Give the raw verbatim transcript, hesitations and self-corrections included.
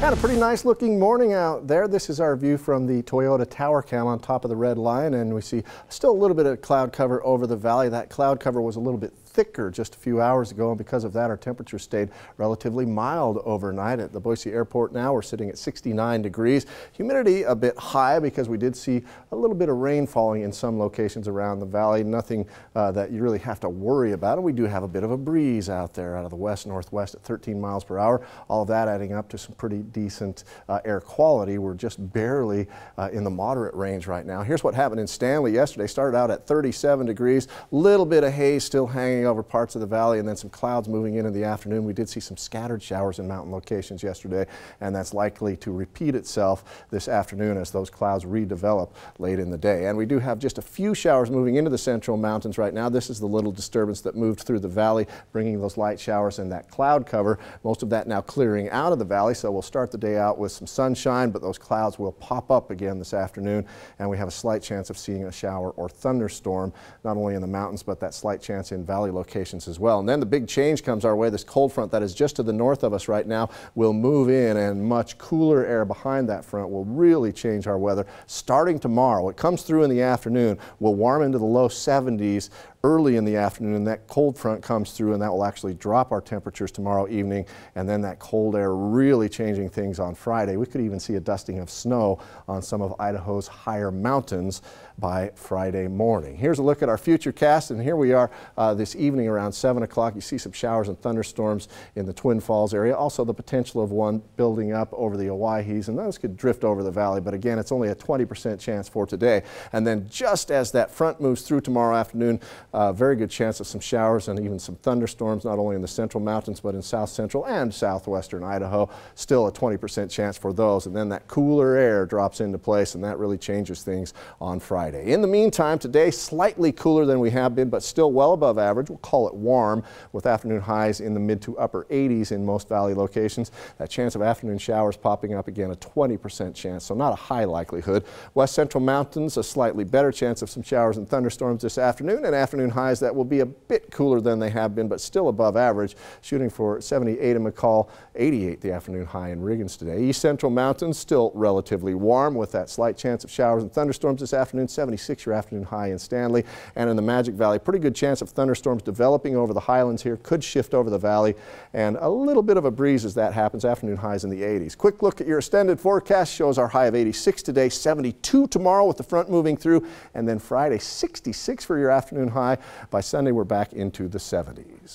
Had a pretty nice looking morning out there. This is our view from the Toyota Tower Cam on top of the Red Line, and we see still a little bit of cloud cover over the valley. That cloud cover was a little bit thicker just a few hours ago, and because of that our temperature stayed relatively mild overnight. At the Boise Airport now we're sitting at sixty-nine degrees. Humidity a bit high because we did see a little bit of rain falling in some locations around the valley. Nothing uh, that you really have to worry about, and we do have a bit of a breeze out there out of the west northwest at thirteen miles per hour. All of that adding up to some pretty decent uh, air quality. We're just barely uh, in the moderate range right now. Here's what happened in Stanley yesterday. Started out at thirty-seven degrees, little bit of haze still hanging over parts of the valley, and then some clouds moving in in the afternoon. We did see some scattered showers in mountain locations yesterday, and that's likely to repeat itself this afternoon as those clouds redevelop late in the day. And we do have just a few showers moving into the central mountains right now. This is the little disturbance that moved through the valley, bringing those light showers and that cloud cover. Most of that now clearing out of the valley, so we'll start the day out with some sunshine, but those clouds will pop up again this afternoon, and we have a slight chance of seeing a shower or thunderstorm, not only in the mountains, but that slight chance in valley locations as well. And then the big change comes our way. This cold front that is just to the north of us right now will move in, and much cooler air behind that front will really change our weather starting tomorrow. It comes through in the afternoon, will warm into the low seventies early in the afternoon. That cold front comes through, and that will actually drop our temperatures tomorrow evening, and then that cold air really changing things on Friday. We could even see a dusting of snow on some of Idaho's higher mountains by Friday morning. Here's a look at our future cast, and here we are uh, this evening around seven o'clock. You see some showers and thunderstorms in the Twin Falls area, also the potential of one building up over the Owyhees, and those could drift over the valley, but again it's only a twenty percent chance for today. And then just as that front moves through tomorrow afternoon, Uh, very good chance of some showers and even some thunderstorms, not only in the central mountains, but in south central and southwestern Idaho. Still a twenty percent chance for those. And then that cooler air drops into place, and that really changes things on Friday. In the meantime, today slightly cooler than we have been, but still well above average. We'll call it warm, with afternoon highs in the mid to upper eighties in most valley locations. That chance of afternoon showers popping up again, a twenty percent chance, so not a high likelihood. West central mountains, a slightly better chance of some showers and thunderstorms this afternoon, and afternoon highs that will be a bit cooler than they have been, but still above average, shooting for seventy-eight in McCall, eighty-eight the afternoon high in Riggins today. East central mountains still relatively warm, with that slight chance of showers and thunderstorms this afternoon, seventy-six your afternoon high in Stanley. And in the Magic Valley, pretty good chance of thunderstorms developing over the highlands here, could shift over the valley, and a little bit of a breeze as that happens. Afternoon highs in the eighties. Quick look at your extended forecast shows our high of eighty-six today, seventy-two tomorrow with the front moving through, and then Friday sixty-six for your afternoon high. By Sunday, we're back into the seventies.